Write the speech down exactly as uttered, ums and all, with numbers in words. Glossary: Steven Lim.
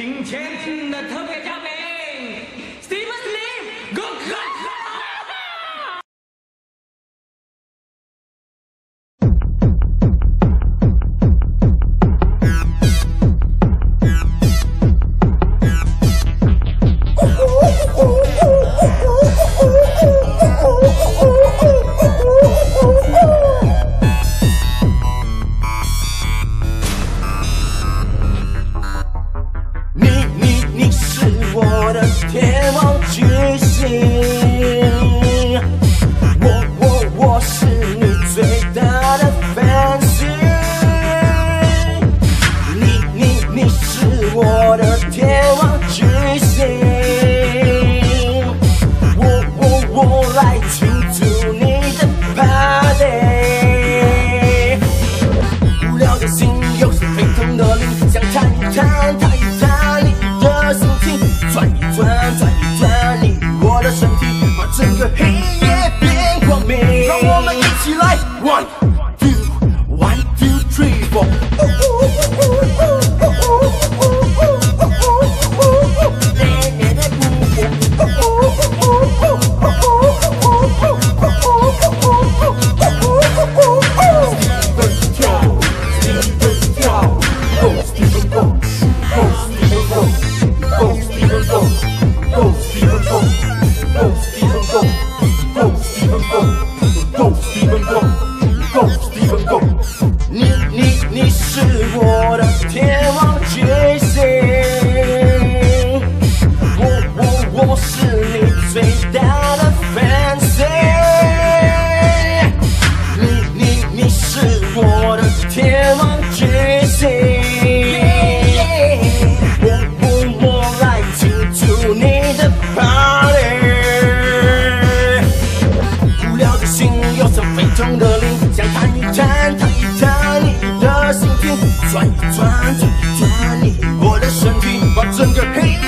今天的特别嘉宾 ，Steven Lim， 恭喜！转一转，转一转你我的身体，把整个黑。